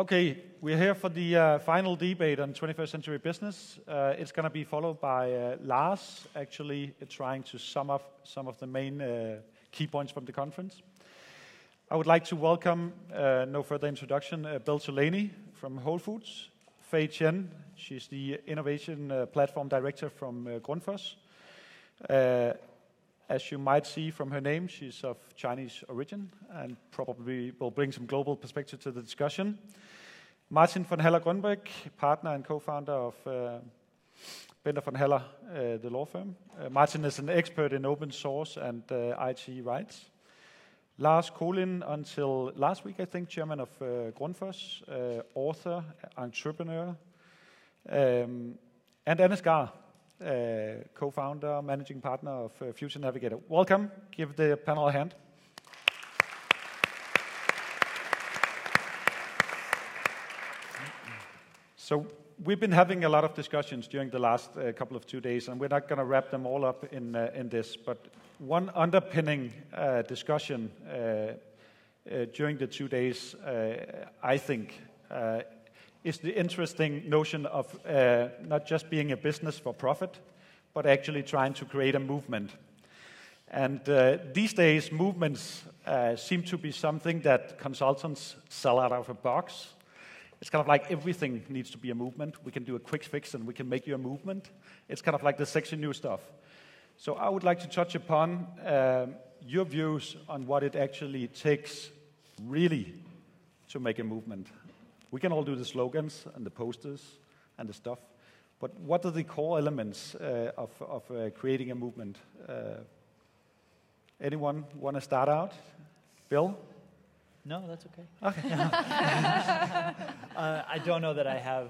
Okay, we're here for the final debate on 21st century business. It's going to be followed by Lars actually trying to sum up some of the main key points from the conference. I would like to welcome, no further introduction, Bill Tolany from Whole Foods, Fei Chen, she's the Innovation Platform Director from Grundfos. As you might see from her name, she's of Chinese origin and probably will bring some global perspective to the discussion. Martin von Haller Grønbæk, partner and co-founder of Bender von Heller, the law firm. Martin is an expert in open source and IT rights. Lars Kolind, until last week, I think, chairman of Grundfos, author, entrepreneur. And Anne Skare, co-founder, managing partner of Future Navigator. Welcome. Give the panel a hand. So we've been having a lot of discussions during the last couple of 2 days, and we're not going to wrap them all up in this. But one underpinning discussion during the 2 days, I think, is the interesting notion of not just being a business for profit, but actually trying to create a movement. And these days, movements seem to be something that consultants sell out of a box. It's kind of like everything needs to be a movement. We can do a quick fix and we can make you a movement. It's kind of like the sexy new stuff. So I would like to touch upon your views on what it actually takes really to make a movement. We can all do the slogans and the posters and the stuff, but what are the core elements of creating a movement? Anyone want to start out? Bill? No, that's okay. Okay. I don't know that I have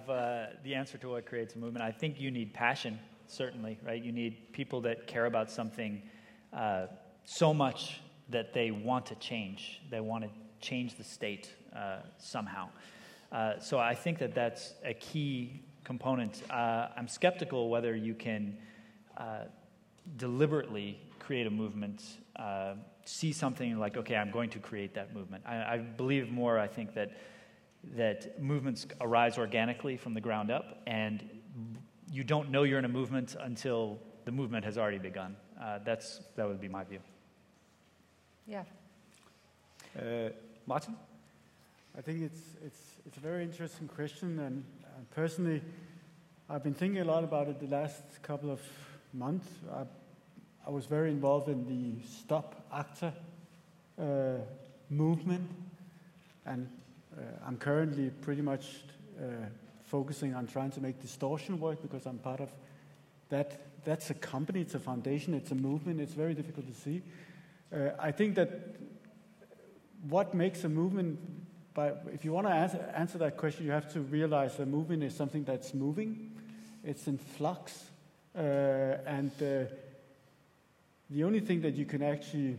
the answer to what creates a movement. I think you need passion, certainly, right? You need people that care about something so much that they want to change. They want to change the state somehow. So I think that that's a key component. I'm skeptical whether you can deliberately create a movement, see something like, okay, I'm going to create that movement. I believe more, I think, that movements arise organically from the ground up, and you don't know you're in a movement until the movement has already begun. That would be my view. Yeah. Martin? I think it's a very interesting question, and personally, I've been thinking a lot about it the last couple of months. I was very involved in the Stop ACTA movement, and I'm currently pretty much focusing on trying to make Distortion work because I'm part of that. That's a company, it's a foundation, it's a movement, it's very difficult to see. I think that what makes a movement, but if you want to answer that question, you have to realize that movement is something that's moving, it's in flux, and the only thing that you can actually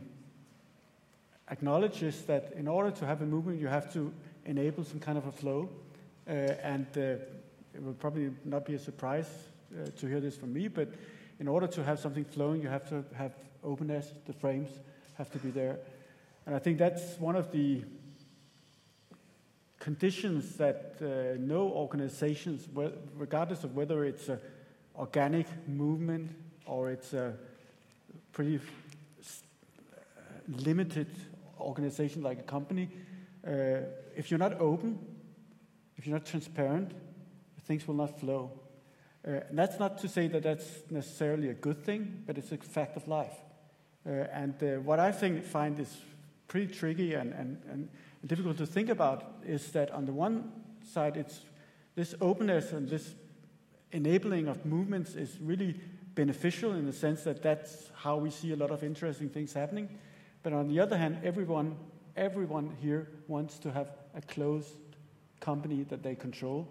acknowledge is that in order to have a movement, you have to enable some kind of a flow, and it will probably not be a surprise to hear this from me, but in order to have something flowing, you have to have openness, the frames have to be there, and I think that's one of the conditions that no organizations, regardless of whether it's an organic movement or it's a pretty limited organization like a company, if you're not open, if you're not transparent, things will not flow. And that's not to say that that's necessarily a good thing, but it's a fact of life. What I find is pretty tricky and difficult to think about is that on the one side, it's this openness and this enabling of movements is really beneficial in the sense that that's how we see a lot of interesting things happening. But on the other hand, everyone here wants to have a closed company that they control.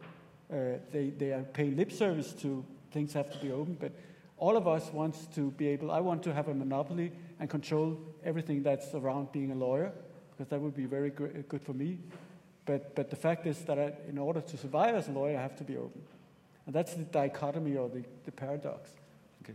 They pay lip service to things have to be open, but all of us wants to be able, I want to have a monopoly and control everything that's around being a lawyer, because that would be very good for me. But the fact is that in order to survive as a lawyer, I have to be open. And that's the dichotomy or the paradox. Okay.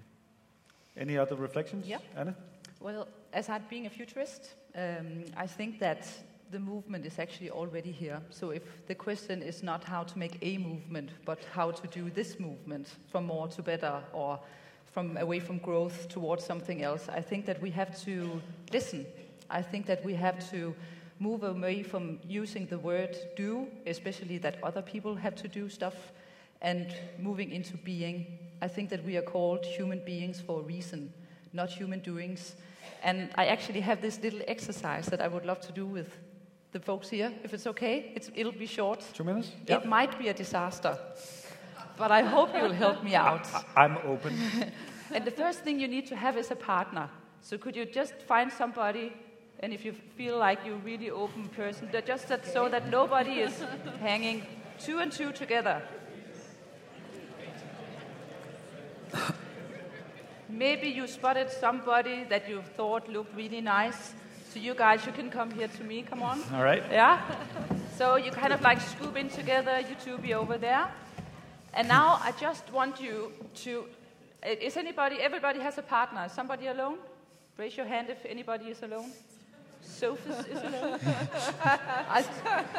Any other reflections? Yeah. Anna? Well, as being a futurist, I think that the movement is actually already here. So if the question is not how to make a movement, but how to do this movement from more to better, or from away from growth towards something else, I think that we have to listen. I think that we have to move away from using the word do, especially that other people have to do stuff, and moving into being. I think that we are called human beings for a reason, not human doings. And I actually have this little exercise that I would love to do with the folks here, if it's okay. It'll be short. 2 minutes? Yep. It might be a disaster, but I hope you'll help me out. I'm open. And the first thing you need to have is a partner. So could you just find somebody, and if you feel like you're a really open person, just that, so that nobody is hanging 2 and 2 together. Maybe you spotted somebody that you thought looked really nice. So you guys, you can come here to me. Come on. All right. Yeah. So you kind of like scoop in together. You two be over there. And now I just want you to... Is anybody... Everybody has a partner. Is somebody alone? Raise your hand if anybody is alone. Sophus is alone.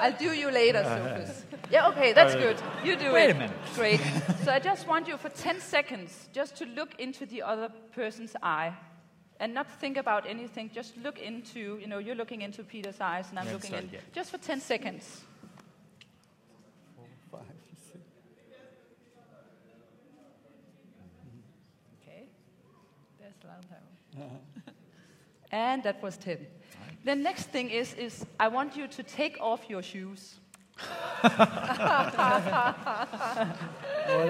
I'll do you later, Sophus. Yeah, okay, that's good. You do it. Wait a minute. Great. So I just want you for 10 seconds just to look into the other person's eye and not think about anything. Just look into, you know, you're looking into Peter's eyes and I'm looking in. Yeah. Just for 10 seconds. 4, 5, 6. Okay. That's a lot of time. And that was 10. The next thing is I want you to take off your shoes. Oh,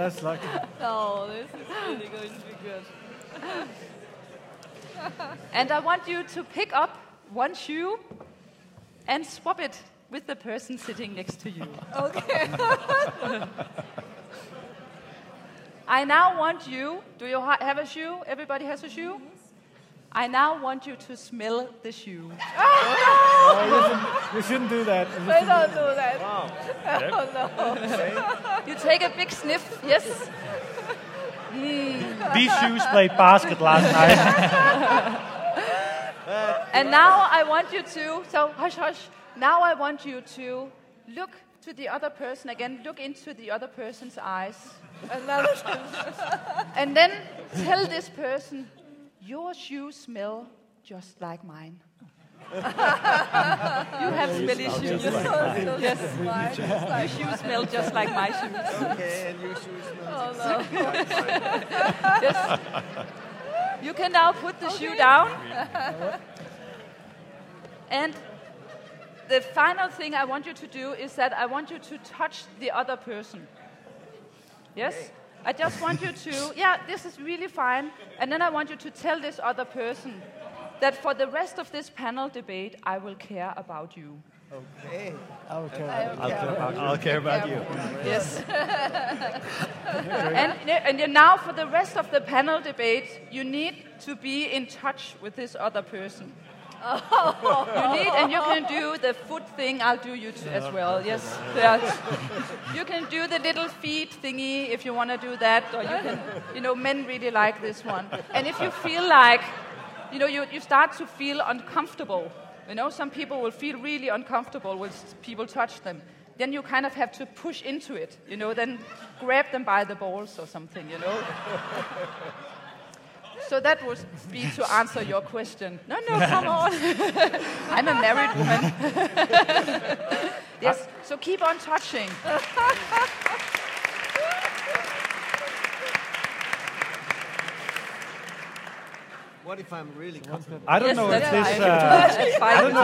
that's lucky. Oh, this is really going to be good. And I want you to pick up one shoe and swap it with the person sitting next to you. Okay. I now want you... Do you have a shoe? Everybody has a shoe? I now want you to smell the shoe. Oh, no! We shouldn't do that. They don't do that. Wow. Oh, no. You take a big sniff, yes? Mm. These shoes played basket last night. And now I want you to... So, hush, hush. Now I want you to look to the other person again. Look into the other person's eyes. And then tell this person... Your shoes smell just like mine. You have smelly shoes. Your shoes smell just like my shoes. Okay, and your shoes smell exactly like mine. Yes. You can now put the shoe down. And the final thing I want you to do is that I want you to touch the other person. Yes? Okay. I just want you to, yeah, this is really fine. And then I want you to tell this other person that for the rest of this panel debate, I will care about you. Okay. I'll care about you. Yes. And now for the rest of the panel debate, you need to be in touch with this other person. You need, and you can do the foot thing. I'll do you as well. Yes, you can do the little feet thingy if you want to do that, or you can, you know, men really like this one. And if you feel like, you know, you start to feel uncomfortable. You know, some people will feel really uncomfortable when people touch them. Then you kind of have to push into it. You know, then grab them by the balls or something. You know. So that would be to answer your question. No, no, come on. I'm a married woman. Yes, so keep on touching. What if I'm really comfortable? I don't know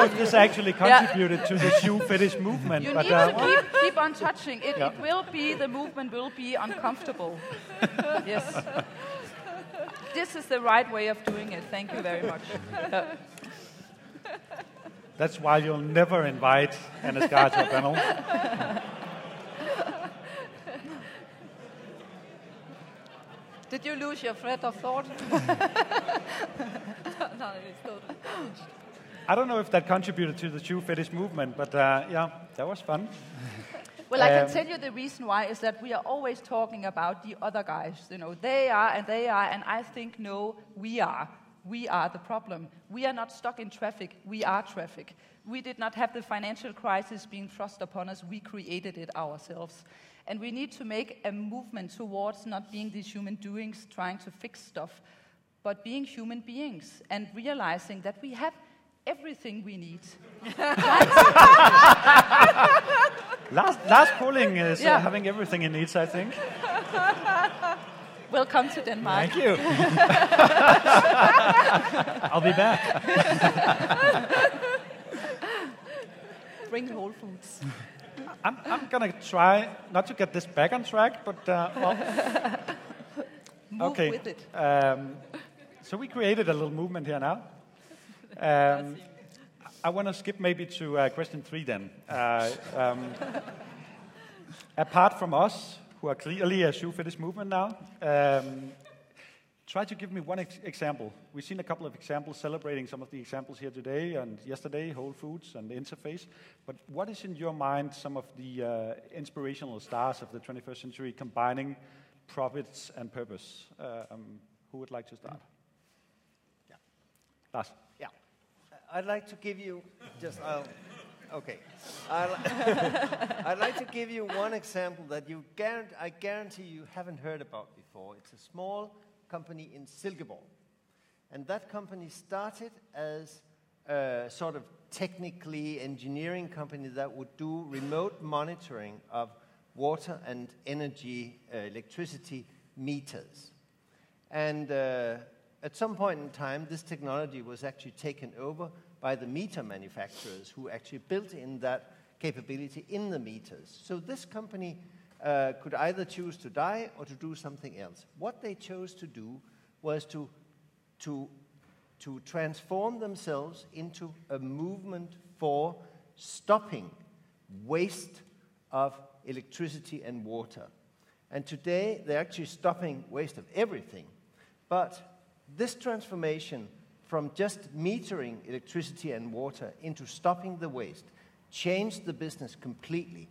if this actually contributed to the shoe fetish movement. You need to keep on touching. It will be, the movement will be uncomfortable. Yes. This is the right way of doing it. Thank you very much. That's why you'll never invite Anne Skare to a panel. Did you lose your thread of thought? No, it's not. I don't know if that contributed to the shoe fetish movement, but yeah, that was fun. Well, I can tell you the reason why is that we are always talking about the other guys. You know, they are and I think, no, we are. We are the problem. We are not stuck in traffic. We are traffic. We did not have the financial crisis being thrust upon us. We created it ourselves. And we need to make a movement towards not being these human doings trying to fix stuff, but being human beings and realizing that we have everything we need. Lars Kolind is having everything he needs, I think. Welcome to Denmark. Thank you. I'll be back. Bring Whole Foods. I'm going to try not to get this back on track, but... Move with it. So we created a little movement here now. I want to skip maybe to question 3 then. Apart from us, who are clearly a shoe for this movement now, try to give me one example. We've seen a couple of examples, celebrating some of the examples here today and yesterday, Whole Foods and the Interface. But what is in your mind some of the inspirational stars of the 21st century combining profits and purpose? Who would like to start? Yeah. Lars. Yeah. I'd like to give you just... Okay, I'd like to give you one example that you I guarantee you haven't heard about before. It's a small company in Silkeborg. And that company started as a sort of technically engineering company that would do remote monitoring of water and energy, electricity meters. And at some point in time, this technology was actually taken over by the meter manufacturers who actually built in that capability in the meters. So this company could either choose to die or to do something else. What they chose to do was to transform themselves into a movement for stopping waste of electricity and water. And today they're actually stopping waste of everything. But this transformation from just metering electricity and water into stopping the waste, changed the business completely.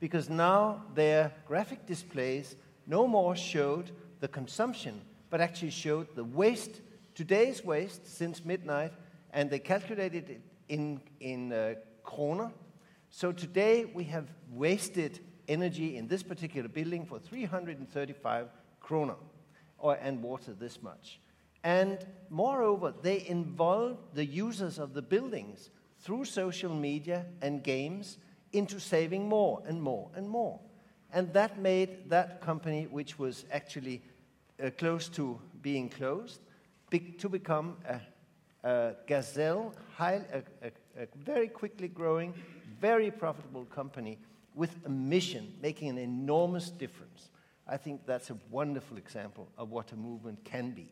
Because now their graphic displays no more showed the consumption, but actually showed the waste, today's waste since midnight, and they calculated it in kroner. So today we have wasted energy in this particular building for 335 kroner, and water this much. And moreover, they involved the users of the buildings through social media and games into saving more and more and more. And that made that company, which was actually close to being closed, to become a gazelle, a very quickly growing, very profitable company with a mission, making an enormous difference. I think that's a wonderful example of what a movement can be.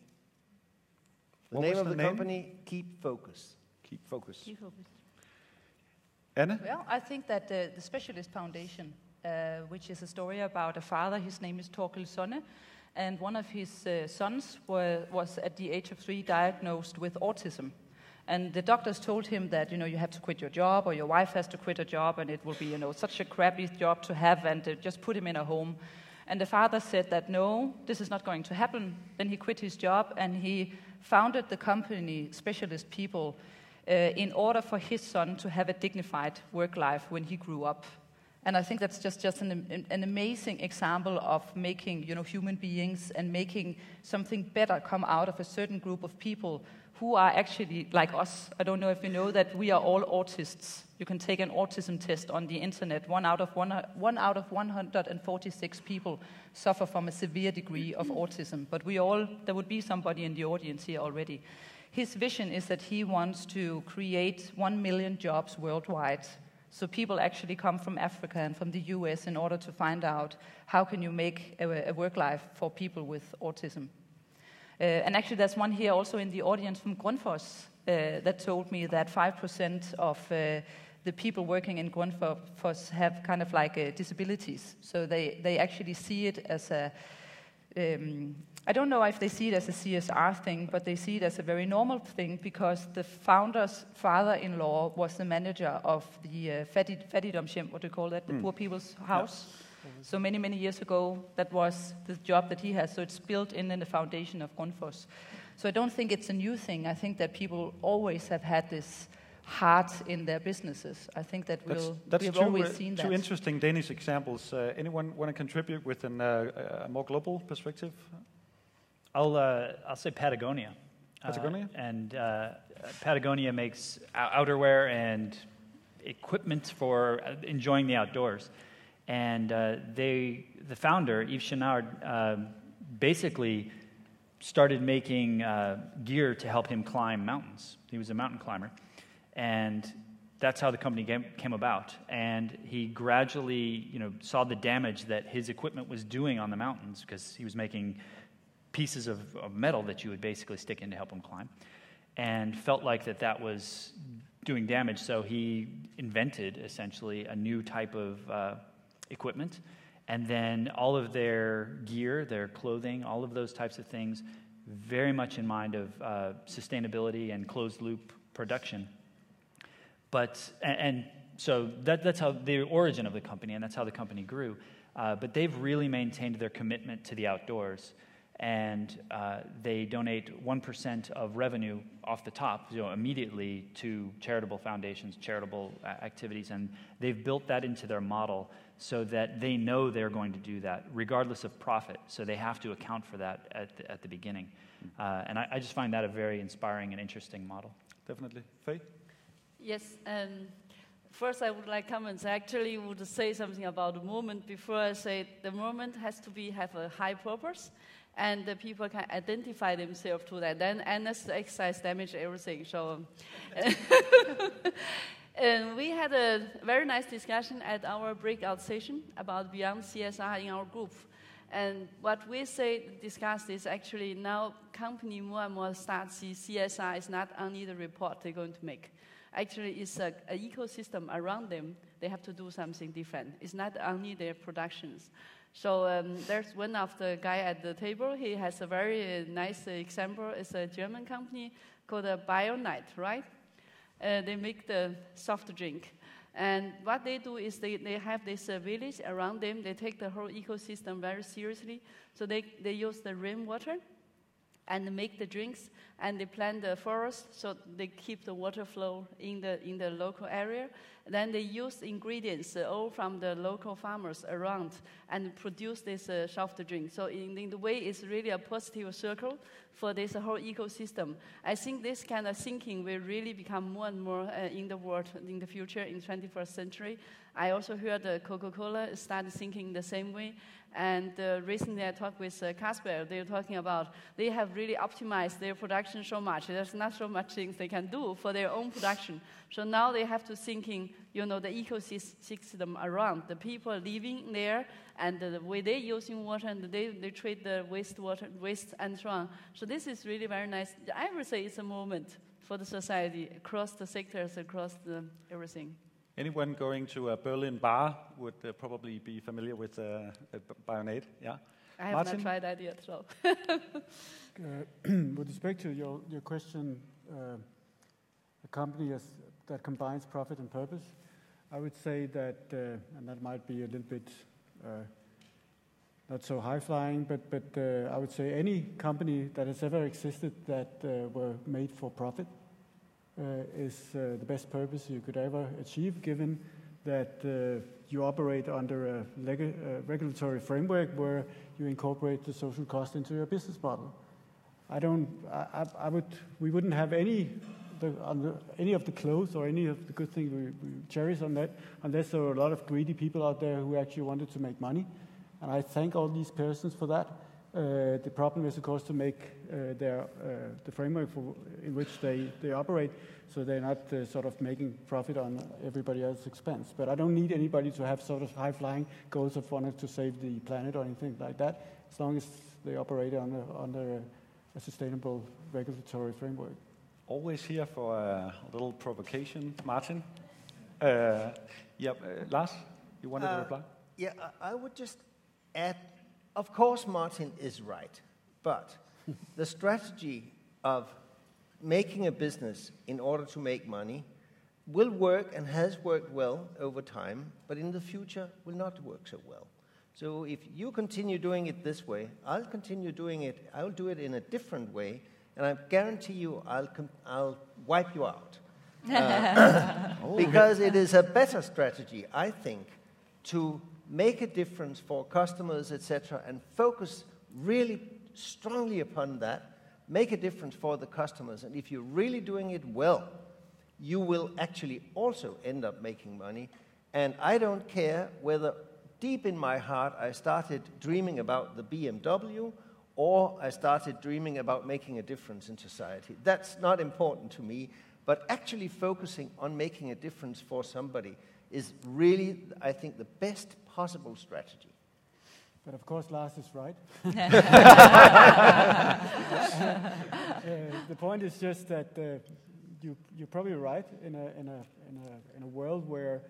The name of the company, Keep Focus. Keep Focus. Keep Focus. Anne? Well, I think that the Specialist Foundation, which is a story about a father, his name is Torkel Sonne, and one of his sons was at the age of 3 diagnosed with autism. And the doctors told him that, you know, you have to quit your job, or your wife has to quit a job, and it will be, you know, such a crappy job to have, and just put him in a home. And the father said that, no, this is not going to happen. Then he quit his job, and he founded the company Specialist People in order for his son to have a dignified work life when he grew up. And I think that's just an amazing example of making, you know, human beings and making something better come out of a certain group of people who are actually like us. I don't know if you know that we are all autists. You can take an autism test on the internet. One out of 146 people suffer from a severe degree of autism. But we all, there would be somebody in the audience here already. His vision is that he wants to create 1 million jobs worldwide. So people actually come from Africa and from the US in order to find out how can you make a work life for people with autism. And actually there's one here also in the audience from Grundfos that told me that 5% of the people working in Grundfos have kind of like disabilities. So they actually see it as a... I don't know if they see it as a CSR thing, but they see it as a very normal thing because the founder's father-in-law was the manager of the fattigdomshjem, what do you call that, the poor people's house. Yeah. So many, many years ago, that was the job that he has. So it's built in the foundation of Grundfos. So I don't think it's a new thing. I think that people always have had this heart in their businesses. I think that we've always seen that. Two interesting Danish examples. Anyone want to contribute with a more global perspective? I'll say Patagonia. Patagonia? Patagonia makes outerwear and equipment for enjoying the outdoors. And the founder, Yves Chouinard, basically started making gear to help him climb mountains. He was a mountain climber. And that's how the company came about. And he gradually, saw the damage that his equipment was doing on the mountains, because he was making pieces of metal that you would basically stick in to help him climb, and felt like that was doing damage. So he invented, essentially, a new type of equipment. And then all of their gear, their clothing, all of those types of things, very much in mind of sustainability and closed-loop production. So that's how the origin of the company, and that's how the company grew. But they've really maintained their commitment to the outdoors, and they donate 1% of revenue off the top, immediately to charitable foundations, charitable activities, and they've built that into their model so that they know they're going to do that, regardless of profit, so they have to account for that at the beginning. And I just find that a very inspiring and interesting model. Definitely. Fei? Yes, first I would like comments. I actually would say something about the movement before I say the movement has to have a high purpose, and the people can identify themselves to that. Then endless exercise damage everything. So, and we had a very nice discussion at our breakout session about Beyond CSR in our group. And what we discussed is actually now company more and more start see CSR is not only the report they're going to make. Actually, it's an ecosystem around them. They have to do something different. It's not only their productions. So there's one of the guy at the table. He has a very nice example. It's a German company called Bionade, right? They make the soft drink. And what they do is they have this village around them. They take the whole ecosystem very seriously. So they use the rainwater and make the drinks, and they plant the forest, so they keep the water flow in the local area. Then they use ingredients all from the local farmers around and produce this soft drink. So in the way, it's really a positive circle for this whole ecosystem. I think this kind of thinking will really become more and more in the world in the future, in the 21st century. I also heard Coca-Cola started thinking the same way. And recently I talked with Casper. They were talking about they have really optimized their production so much. There's not so much things they can do for their own production. So now they have to thinking, the ecosystem around, the people living there, and the way they're using water, and they treat the waste and so on. So this is really very nice. I would say it's a moment for the society, across the sectors, across everything. Anyone going to a Berlin bar would probably be familiar with Bionade, yeah? I have Martin? Not tried that yet, so. With respect to your question, a company that combines profit and purpose, I would say that, and that might be a little bit not so high-flying, but I would say any company that has ever existed that were made for profit, is the best purpose you could ever achieve, given that you operate under a regulatory framework where you incorporate the social cost into your business model. We wouldn't have any of the clothes or any of the good things we cherish on that, unless there were a lot of greedy people out there who actually wanted to make money. And I thank all these persons for that. The problem is, of course, to make the framework in which they operate, so they're not sort of making profit on everybody else's expense. But I don't need anybody to have sort of high-flying goals of wanting to save the planet or anything like that, as long as they operate under a sustainable regulatory framework. Always here for a little provocation. Martin? Lars, you wanted to reply? Yeah, I would just add, of course, Martin is right, but the strategy of making a business in order to make money will work and has worked well over time, but in the future will not work so well. So if you continue doing it this way, I'll continue doing it, I'll do it in a different way, and I guarantee you I'll wipe you out. Because it is a better strategy, I think, to make a difference for customers, etc., and focus really strongly upon that, make a difference for the customers. And if you're really doing it well, you will actually also end up making money. And I don't care whether deep in my heart I started dreaming about the BMW or I started dreaming about making a difference in society. That's not important to me. But actually focusing on making a difference for somebody is really, I think, the best possible strategy. But of course, Lars is right. The point is just that you're probably right in a world where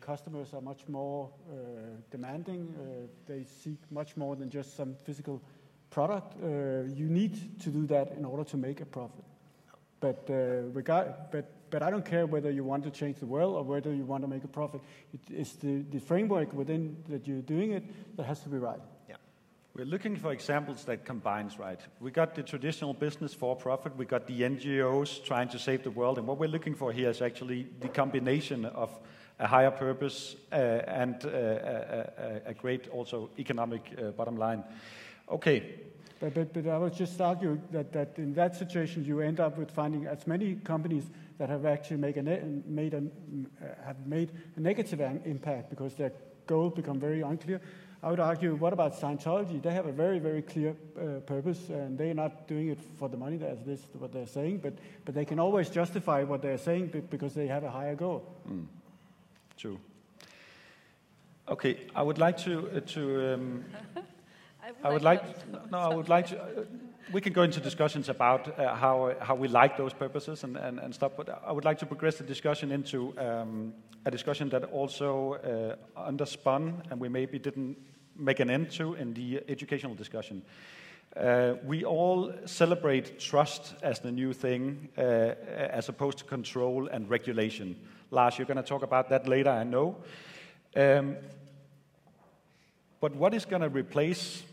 customers are much more demanding. They seek much more than just some physical product. You need to do that in order to make a profit. But I don't care whether you want to change the world or whether you want to make a profit. It's the framework within that you're doing it that has to be right. Yeah. We're looking for examples that combines, right? We got the traditional business for profit. We got the NGOs trying to save the world. And what we're looking for here is actually the combination of a higher purpose and a great also economic bottom line. Okay. But I would just argue that in that situation you end up with finding as many companies that have actually made a negative impact because their goals become very unclear. I would argue, what about Scientology? They have a very, very clear purpose, and they're not doing it for the money, as this what they're saying, but they can always justify what they're saying because they have a higher goal. Mm. True. Okay, I would like to we can go into discussions about how we like those purposes and stuff, but I would like to progress the discussion into a discussion that also underspun and we maybe didn't make an end to in the educational discussion. We all celebrate trust as the new thing as opposed to control and regulation. Lars, you're going to talk about that later, I know. But what is going to replace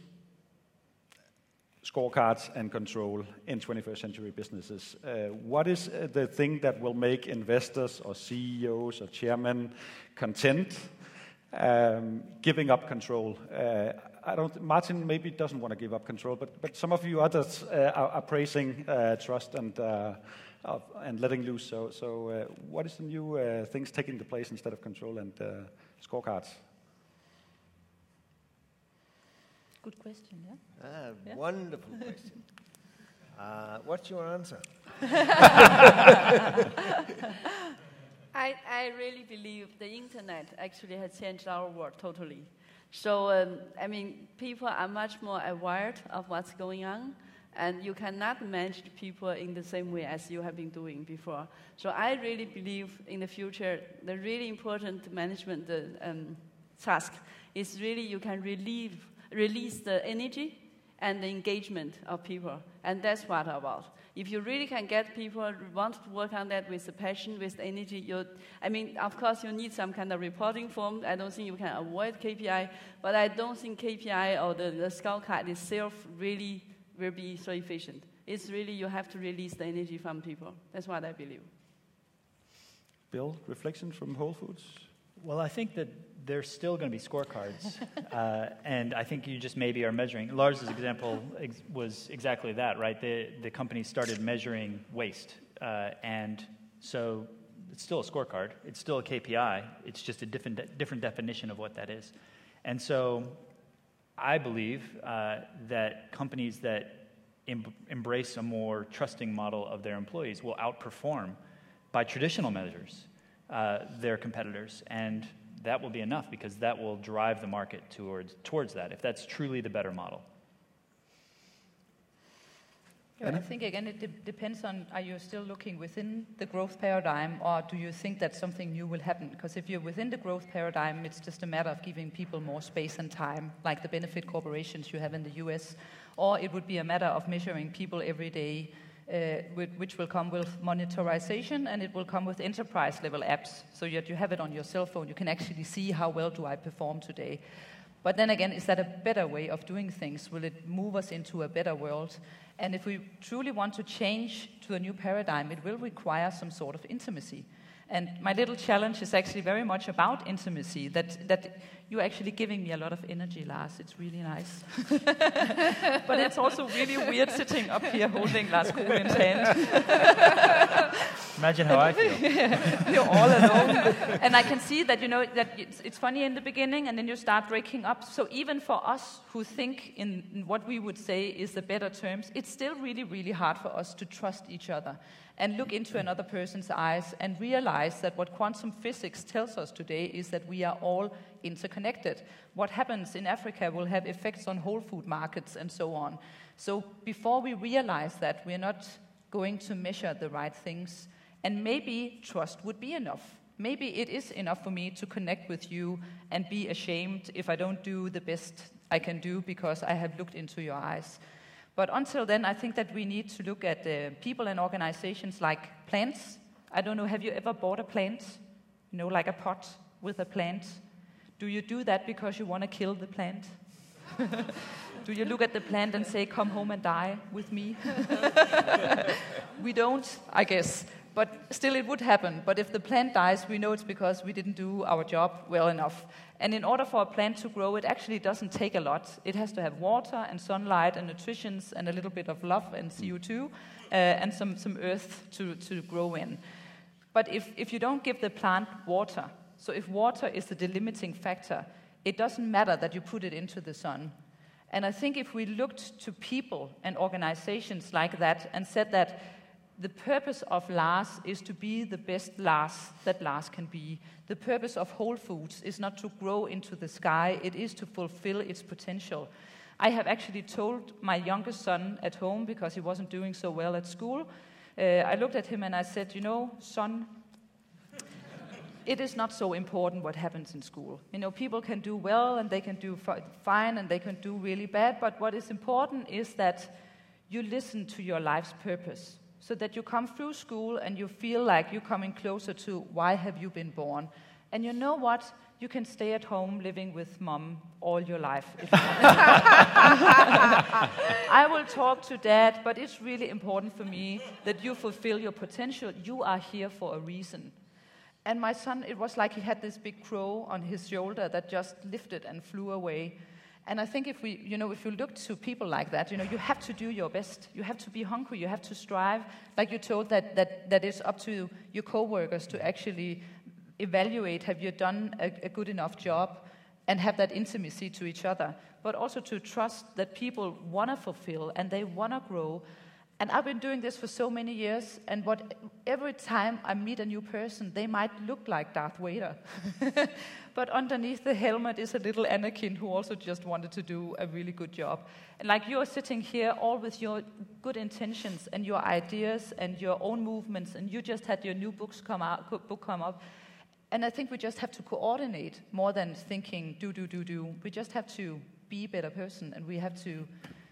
scorecards and control in 21st century businesses? What is the thing that will make investors or CEOs or chairmen content giving up control? Martin maybe doesn't want to give up control, but some of you others are praising trust and letting loose. So what is the new things taking the place instead of control and scorecards? Good question, yeah? Yeah? Wonderful question. What's your answer? I really believe the internet actually has changed our world totally. So, I mean, people are much more aware of what's going on, and you cannot manage people in the same way as you have been doing before. So I really believe in the future, the really important management task is really you can release the energy and the engagement of people, and that's what about. If you really can get people who want to work on that with the passion, with the energy, I mean, of course, you need some kind of reporting form. I don't think you can avoid KPI, but I don't think KPI or the scorecard itself really will be so efficient. It's really you have to release the energy from people. That's what I believe. Bill, reflections from Whole Foods? Well, I think that there's still going to be scorecards, and I think you just maybe are measuring. Lars's example was exactly that, right? The company started measuring waste, and so it's still a scorecard. It's still a KPI. It's just a different definition of what that is. And so I believe that companies that embrace a more trusting model of their employees will outperform by traditional measures their competitors, and that will be enough because that will drive the market towards that, if that's truly the better model. Yeah, I think, again, it depends on, are you still looking within the growth paradigm, or do you think that something new will happen? Because if you're within the growth paradigm, it's just a matter of giving people more space and time, like the benefit corporations you have in the US, or it would be a matter of measuring people every day, which will come with monitorization, and it will come with enterprise-level apps, so that you have it on your cell phone. You can actually see how well do I perform today. But then again, is that a better way of doing things? Will it move us into a better world? And if we truly want to change to a new paradigm, it will require some sort of intimacy. And my little challenge is actually very much about intimacy, that you're actually giving me a lot of energy, Lars. It's really nice. But it's also really weird sitting up here holding Lars Kolind's hand. Imagine how I feel. You're all alone. And I can see that, you know, that it's funny in the beginning, and then you start breaking up. So even for us who think in what we would say is the better terms, it's still really, really hard for us to trust each other and look into another person's eyes and realize that what quantum physics tells us today is that we are all interconnected. What happens in Africa will have effects on whole food markets and so on. So before we realize that, we're not going to measure the right things. And maybe trust would be enough. Maybe it is enough for me to connect with you and be ashamed if I don't do the best I can do because I have looked into your eyes. But until then, I think that we need to look at people and organizations like plants. I don't know, have you ever bought a plant? You know, like a pot with a plant? Do you do that because you want to kill the plant? Do you look at the plant and say, come home and die with me? We don't, I guess. But still, it would happen. But if the plant dies, we know it's because we didn't do our job well enough. And in order for a plant to grow, it actually doesn't take a lot. It has to have water and sunlight and nutrition and a little bit of love and CO2 and some earth to grow in. But if you don't give the plant water, so if water is the delimiting factor, it doesn't matter that you put it into the sun. And I think if we looked to people and organizations like that and said that the purpose of Lars is to be the best Lars that Lars can be. The purpose of Whole Foods is not to grow into the sky, it is to fulfill its potential. I have actually told my youngest son at home, because he wasn't doing so well at school, I looked at him and I said, you know, son, it is not so important what happens in school. You know, people can do well and they can do fine and they can do really bad, but what is important is that you listen to your life's purpose. So that you come through school and you feel like you're coming closer to why have you been born. And you know what? You can stay at home living with mom all your life. If you want. I will talk to dad, but it's really important for me that you fulfill your potential. You are here for a reason. And my son, it was like he had this big crow on his shoulder that just lifted and flew away. And I think if we, you know, if you look to people like that, you know, you have to do your best. You have to be hungry. You have to strive. Like you told that it's up to your co-workers to actually evaluate, have you done a good enough job, and have that intimacy to each other. But also to trust that people want to fulfill and they want to grow. And I've been doing this for so many years, and every time I meet a new person, they might look like Darth Vader. But underneath the helmet is a little Anakin who also just wanted to do a really good job. And like you're sitting here all with your good intentions and your ideas and your own movements, and you just had your new book come up. And I think we just have to coordinate more than thinking, do, do, do, do. We just have to be a better person, and we have to...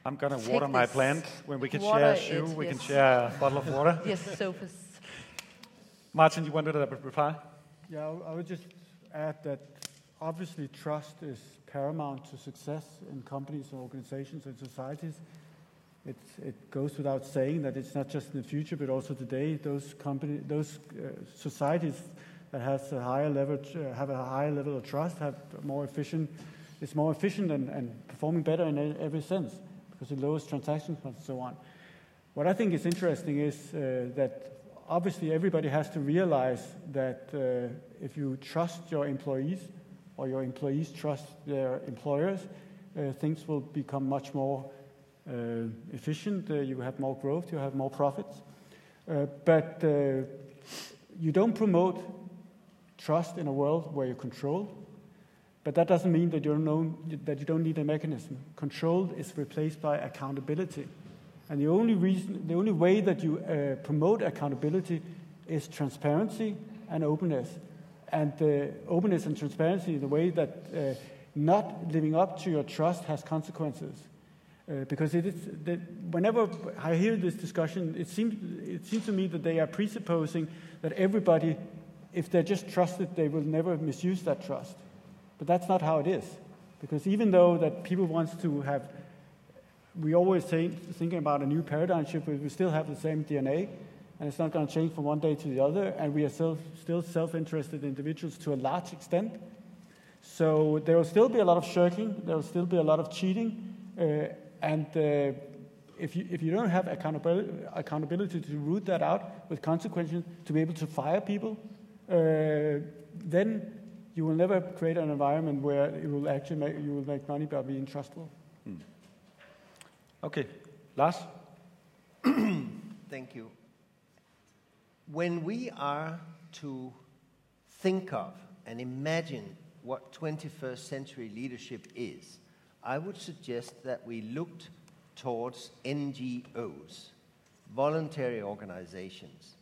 I'm going to water my plant. When we can share a shoe, we can share a bottle of water. Yes, Sophus. Martin, you wanted to reply? Yeah, I would just add that obviously trust is paramount to success in companies and organizations and societies. It goes without saying that it's not just in the future, but also today, those societies that have a higher level of trust, it's more efficient and performing better in every sense, because it lowers transaction costs and so on. What I think is interesting is that obviously everybody has to realize that if you trust your employees, or your employees trust their employers, things will become much more efficient. You have more growth, you have more profits. But you don't promote trust in a world where you control. But that doesn't mean that you don't need a mechanism. Control is replaced by accountability. And the only way that you promote accountability is transparency and openness. And openness and transparency in the way that not living up to your trust has consequences. Because it is whenever I hear this discussion, it seems to me that they are presupposing that everybody, if they're just trusted, they will never misuse that trust. But that's not how it is. Because even though that people want to have, we always thinking about a new paradigm shift, but we still have the same DNA, and it's not going to change from one day to the other, and we are still self-interested individuals to a large extent. So there will still be a lot of shirking, there will still be a lot of cheating, if you don't have accountability to root that out with consequences, to be able to fire people, then you will never create an environment where it will actually you will make money by being trustful. Hmm. Okay, Lars. Thank you. When we are to think of and imagine what 21st century leadership is, I would suggest that we looked towards NGOs, voluntary organizations.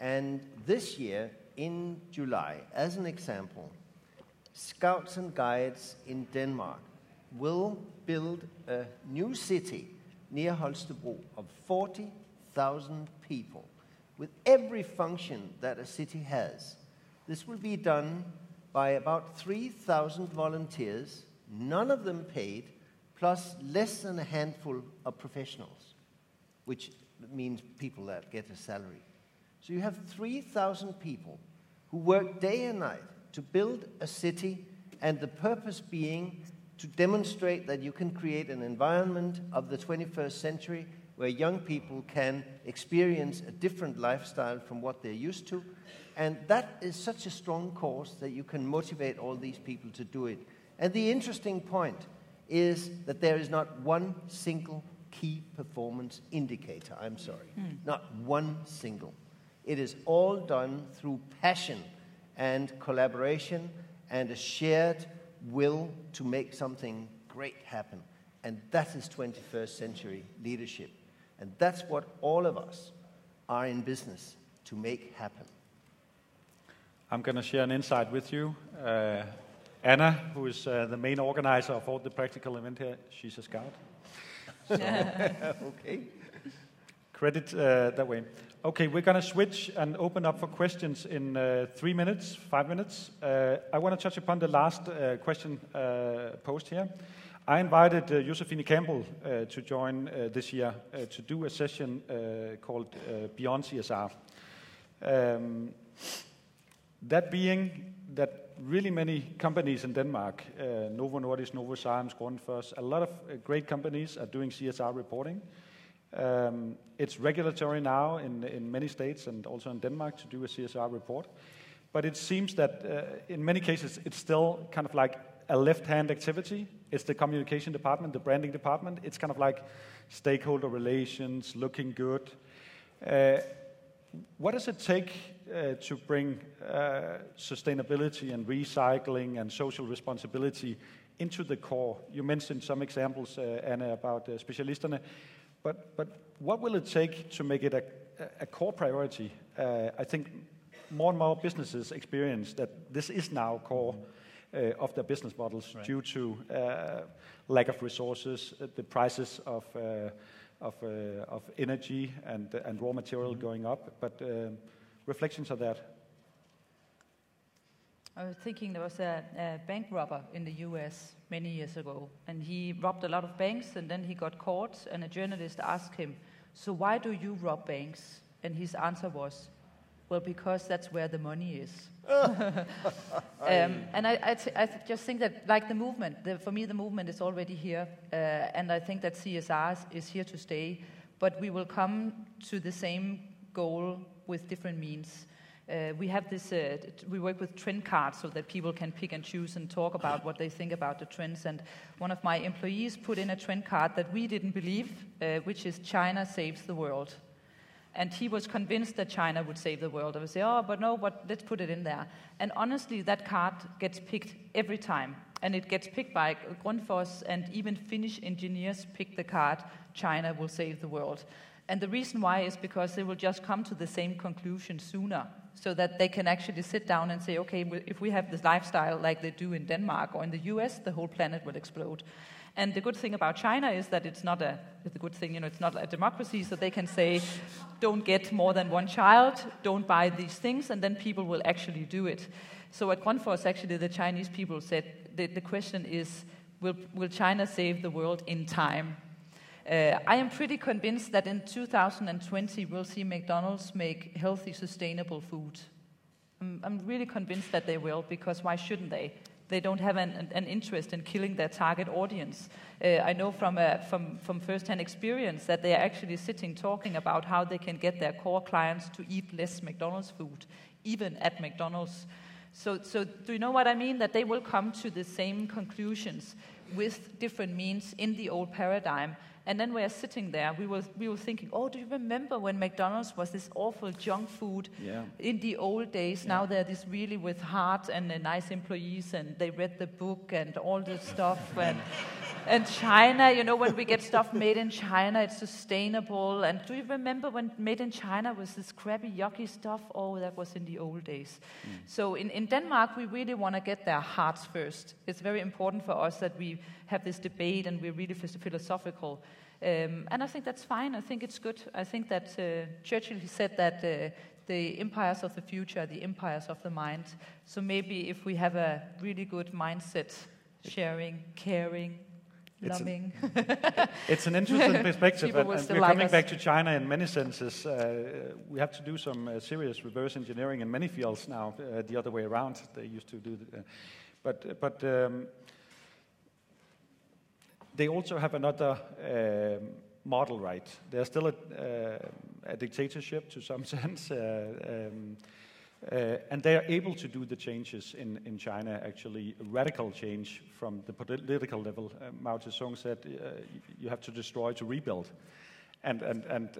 And this year, in July, as an example, Scouts and Guides in Denmark will build a new city near Holstebro of 40,000 people with every function that a city has. This will be done by about 3,000 volunteers, none of them paid, plus less than a handful of professionals, which means people that get a salary. So you have 3,000 people who work day and night to build a city, and the purpose being to demonstrate that you can create an environment of the 21st century where young people can experience a different lifestyle from what they're used to. And that is such a strong cause that you can motivate all these people to do it. And the interesting point is that there is not one single key performance indicator. I'm sorry, not one single. It is all done through passion and collaboration and a shared will to make something great happen. And that is 21st century leadership. And that's what all of us are in business to make happen. I'm going to share an insight with you. Anna, who is the main organizer of all the practical event here, she's a scout. So, okay. Credit that way. Okay, we're going to switch and open up for questions in 3 minutes, 5 minutes. I want to touch upon the last question posed here. I invited Josephine Campbell to join this year to do a session called Beyond CSR. That being that really many companies in Denmark, Novo Nordisk, Novo Nordisk, Grundfos, a lot of great companies are doing CSR reporting. It's regulatory now in many states and also in Denmark to do a CSR report. But it seems that in many cases it's still kind of like a left-hand activity. It's the communication department, the branding department. It's kind of like stakeholder relations, looking good. What does it take to bring sustainability and recycling and social responsibility into the core? You mentioned some examples, Anna, about Specialisterne, but what will it take to make it a core priority? I think more and more businesses experience that this is now core of their business models, right, due to lack of resources, the prices of energy and raw material going up, but reflections of that. I was thinking there was a bank robber in the US many years ago, and he robbed a lot of banks, and then he got caught, and a journalist asked him, so why do you rob banks? And his answer was, well, because that's where the money is. And I just think that, like the movement, for me the movement is already here, and I think that CSR is here to stay, but we will come to the same goal with different means. We have this, we work with trend cards so that people can pick and choose and talk about what they think about the trends. And one of my employees put in a trend card that we didn't believe, which is China saves the world. And he was convinced that China would save the world. I would say, oh, but no, but let's put it in there. And honestly, that card gets picked every time. And it gets picked by Grundfos, and even Finnish engineers pick the card, China will save the world. And the reason why is because they will just come to the same conclusion sooner, so that they can actually sit down and say, okay, if we have this lifestyle like they do in Denmark or in the US, the whole planet will explode. And the good thing about China is that it's not a good thing, you know, it's not a democracy, so they can say, don't get more than one child, don't buy these things, and then people will actually do it. So at Grundfos, actually, the Chinese people said, the question is, Will China save the world in time? I am pretty convinced that in 2020 we'll see McDonald's make healthy, sustainable food. I'm really convinced that they will, because why shouldn't they? They don't have an interest in killing their target audience. I know from first-hand experience that they are actually sitting talking about how they can get their core clients to eat less McDonald's food, even at McDonald's. So do you know what I mean? That they will come to the same conclusions with different means in the old paradigm. And then we are sitting there, we were thinking, oh, do you remember when McDonald's was this awful junk food in the old days? Yeah. Now they're this really with heart and nice employees, and they read the book and all this stuff. And China, you know, when we get stuff made in China, it's sustainable. And do you remember when made in China was this crappy, yucky stuff? Oh, that was in the old days. Mm. So in Denmark, we really want to get their hearts first. It's very important for us that we have this debate and we're really philosophical. And I think that's fine. I think it's good. I think that Churchill said that the empires of the future are the empires of the mind. So maybe if we have a really good mindset, sharing, caring, loving. It's an interesting perspective, and we're coming back to China in many senses. We have to do some serious reverse engineering in many fields now, the other way around. They used to do that. But they also have another model, right? There's still a dictatorship to some sense. And they are able to do the changes in China, actually, radical change from the political level. Mao Zedong said, you have to destroy to rebuild. And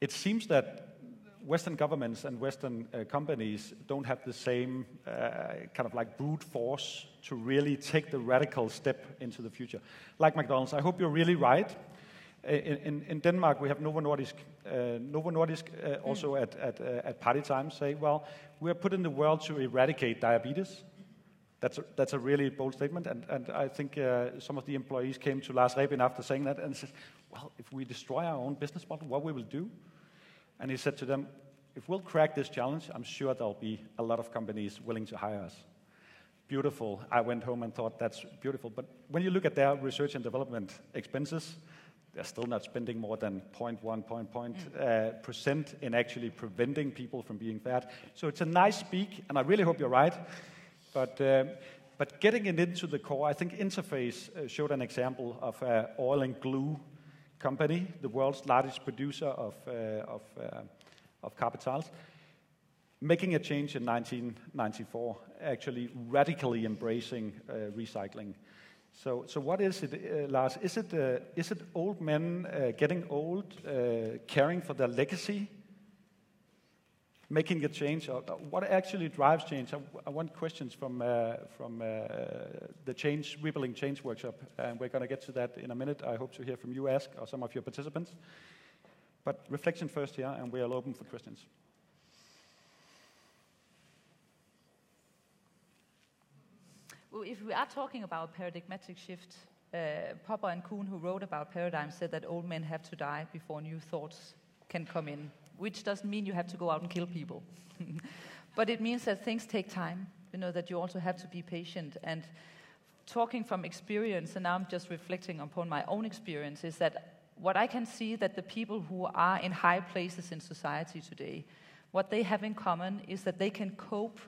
it seems that Western governments and Western companies don't have the same kind of like brute force to really take the radical step into the future. Like McDonald's, I hope you're really right. In Denmark, we have Novo Nordisk. Novo Nordisk also at party time say, well, we're put in the world to eradicate diabetes. That's a really bold statement, and I think some of the employees came to Lars Reibin after saying that and said, well, if we destroy our own business model, what we will do? And he said to them, if we'll crack this challenge, I'm sure there'll be a lot of companies willing to hire us. Beautiful. I went home and thought, that's beautiful. But when you look at their research and development expenses, they're still not spending more than 0.1% in actually preventing people from being fat. So it's a nice speak, and I really hope you're right. But getting it into the core, I think Interface showed an example of an oil and glue company, the world's largest producer of capitals, making a change in 1994, actually radically embracing recycling. So what is it, Lars? Is it old men getting old, caring for their legacy, making a change? Or what actually drives change? I want questions from the Change Rebuilding Change workshop, and we're going to get to that in a minute. I hope to hear from you, Ask, or some of your participants. But reflection first here, and we are open for questions. If we are talking about paradigmatic shift, Popper and Kuhn, who wrote about paradigm, said that old men have to die before new thoughts can come in, which doesn't mean you have to go out and kill people. But it means that things take time, you know, that you also have to be patient. And talking from experience, and now I'm just reflecting upon my own experience, is that what I can see that the people who are in high places in society today, what they have in common is that they can cope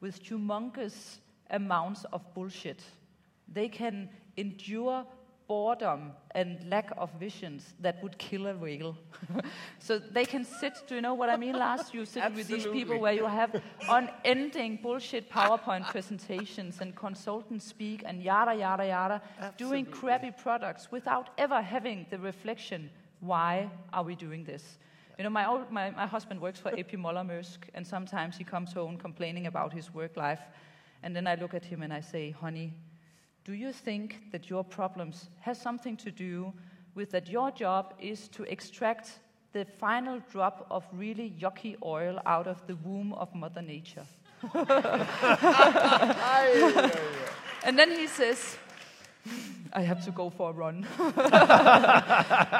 with humongous amounts of bullshit. They can endure boredom and lack of visions that would kill a whale. So they can sit, do you know what I mean, Lars? You sit with these people where you have unending bullshit PowerPoint presentations and consultants speak and yada, yada, yada, doing crappy products without ever having the reflection, why are we doing this? You know, my husband works for AP Møller Mærsk, and sometimes he comes home complaining about his work life. And then I look at him and I say, honey, do you think that your problems has something to do with that your job is to extract the final drop of really yucky oil out of the womb of Mother Nature? And then he says, I have to go for a run.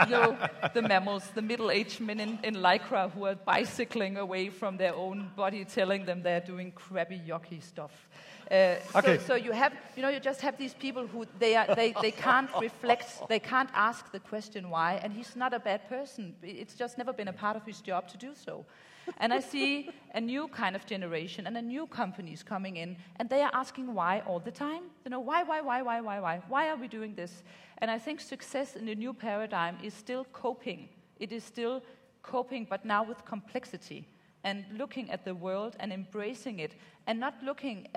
You know, the mammals, the middle-aged men in Lycra who are bicycling away from their own body, telling them they're doing crappy, yucky stuff. Okay. So you have, you know, you just have these people who they can't reflect, they can't ask the question why, and he's not a bad person. It's just never been a part of his job to do so. And I see a new kind of generation and a new companies coming in, and they are asking why all the time. You know, why? Why are we doing this? And I think success in the new paradigm is still coping. It is still coping, but now with complexity and looking at the world and embracing it, and not looking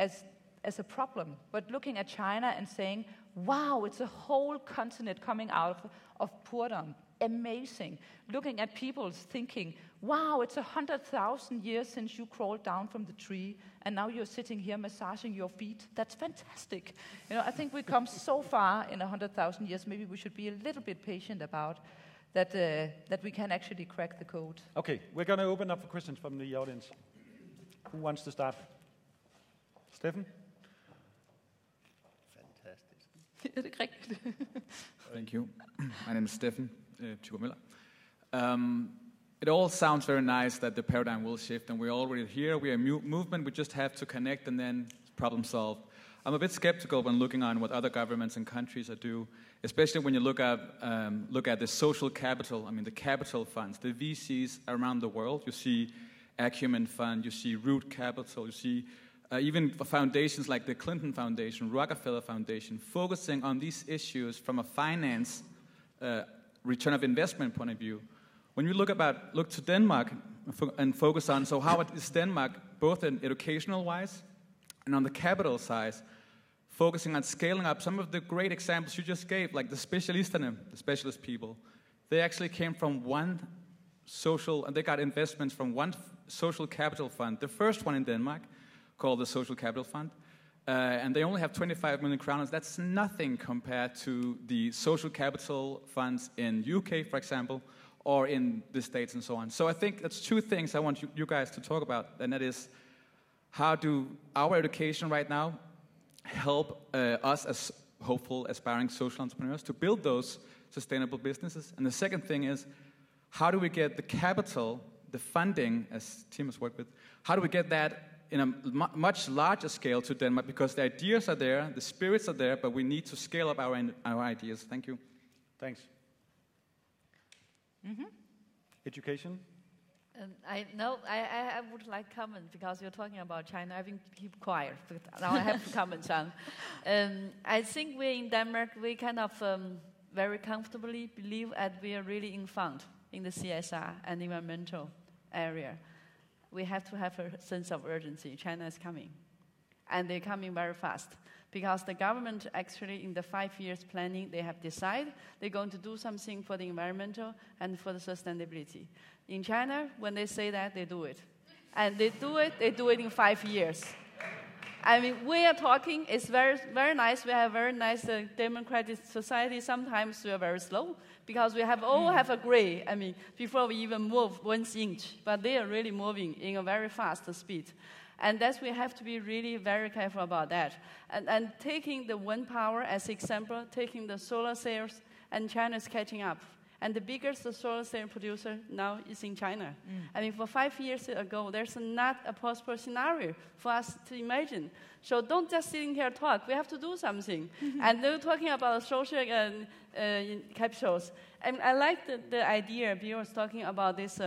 as a problem, but looking at China and saying, wow, it's a whole continent coming out of boredom. Amazing. Looking at people thinking, wow, it's 100,000 years since you crawled down from the tree, and now you're sitting here massaging your feet. That's fantastic. You know, I think we've come so far in 100,000 years, maybe we should be a little bit patient about that, that we can actually crack the code. Okay, we're going to open up for questions from the audience. Who wants to start? Stefan? Thank you. My name is Stefan Chibomilla. It all sounds very nice that the paradigm will shift, and we're already here. We are a movement. We just have to connect and then problem solve. I'm a bit skeptical when looking on what other governments and countries are doing, especially when you look at the social capital, I mean the capital funds, the VCs around the world. You see Acumen Fund, you see Root Capital, you see even foundations like the Clinton Foundation, Rockefeller Foundation, focusing on these issues from a finance return of investment point of view. When you look to Denmark and focus on, so how is Denmark, both in educational-wise and on the capital side, focusing on scaling up some of the great examples you just gave, like the Specialisterne, the specialist people. They actually came from one social, and they got investments from one social capital fund, the first one in Denmark, called the Social Capital Fund, and they only have 25 million crowns. That's nothing compared to the social capital funds in UK, for example, or in the States and so on. So I think that's two things I want you guys to talk about, and that is how do our education right now help us as hopeful, aspiring social entrepreneurs to build those sustainable businesses? And the second thing is, how do we get the capital, the funding, as Tim has worked with, how do we get that in a much larger scale to Denmark, because the ideas are there, the spirits are there, but we need to scale up our ideas. Thank you. Thanks. Mm-hmm. Education? I would like comment because you're talking about China. I think keep quiet, but now I have to comment, Sean. I think we in Denmark, we kind of very comfortably believe that we are really in front in the CSR and environmental area. We have to have a sense of urgency. China is coming, and they're coming very fast because the government actually in the 5 years planning, they have decided they're going to do something for the environmental and for the sustainability. In China, when they say that, they do it. And they do it in 5 years. I mean, we are talking, it's very, very nice. We have a very nice democratic society. Sometimes we are very slow because we have all have agreed, I mean, before we even move one inch. But they are really moving in a very fast speed. And that's we have to be really very careful about that. And taking the wind power as example, taking the solar cells, and China is catching up. And the biggest solar cell producer now is in China. I mean, for 5 years ago, there's not a possible scenario for us to imagine. So don't just sit in here and talk. We have to do something. And they're talking about social capitals. And I like the idea Bill was talking about this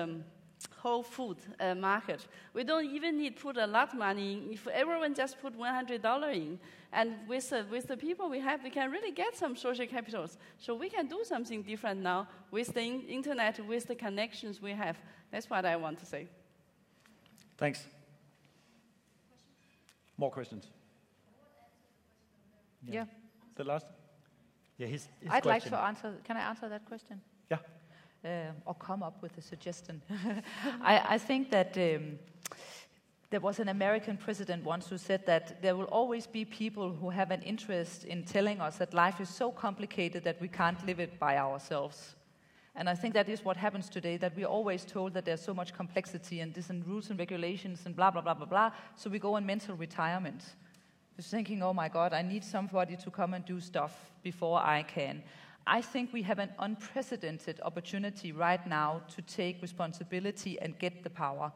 Whole Foods Market. We don't even need to put a lot of money in. If everyone just put $100 in, and with the people we have, we can really get some social capitals. So we can do something different now with the internet, with the connections we have. That's what I want to say. Thanks. More questions? Yeah. The last? Yeah, his I'd question. Like to answer. Can I answer that question? Yeah. Or come up with a suggestion. I think that there was an American president once who said that there will always be people who have an interest in telling us that life is so complicated that we can't live it by ourselves. And I think that is what happens today, that we're always told that there's so much complexity and this and rules and regulations and blah, blah, blah, blah, blah, so we go in mental retirement. Just thinking, oh my God, I need somebody to come and do stuff before I can. I think we have an unprecedented opportunity right now to take responsibility and get the power.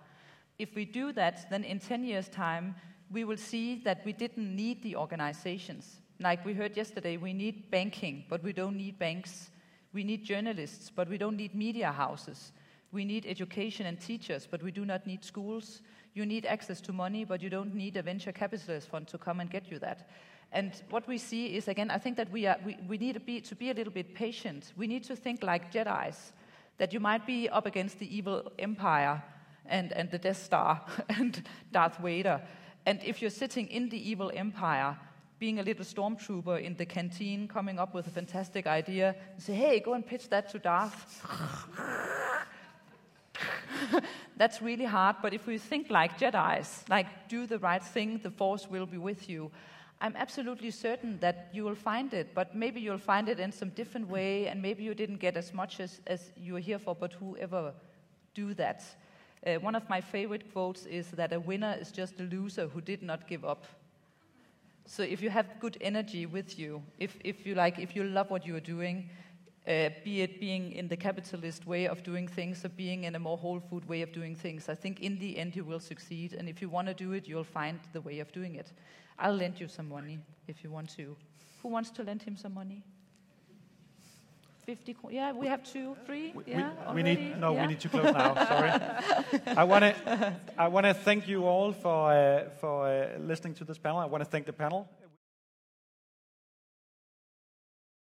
If we do that, then in 10 years' time, we will see that we didn't need the organizations. Like we heard yesterday, we need banking, but we don't need banks. We need journalists, but we don't need media houses. We need education and teachers, but we do not need schools. You need access to money, but you don't need a venture capitalist fund to come and get you that. And what we see is, again, I think that we need to be a little bit patient. We need to think like Jedis, that you might be up against the evil empire and the Death Star and Darth Vader. And if you're sitting in the evil empire, being a little stormtrooper in the canteen, coming up with a fantastic idea, and say, hey, go and pitch that to Darth. That's really hard, but if we think like Jedis, like do the right thing, the Force will be with you, I'm absolutely certain that you will find it, but maybe you'll find it in some different way, and maybe you didn't get as much as you were here for, but whoever do that. One of my favorite quotes is that a winner is just a loser who did not give up. So if you have good energy with you, if you love what you are doing, be it being in the capitalist way of doing things or being in a more whole food way of doing things, I think in the end you will succeed, and if you want to do it, you'll find the way of doing it. I'll lend you some money if you want to. Who wants to lend him some money? 50? Yeah, we have 2, 3. We need to close now. Sorry. I want to thank you all for listening to this panel. I want to thank the panel.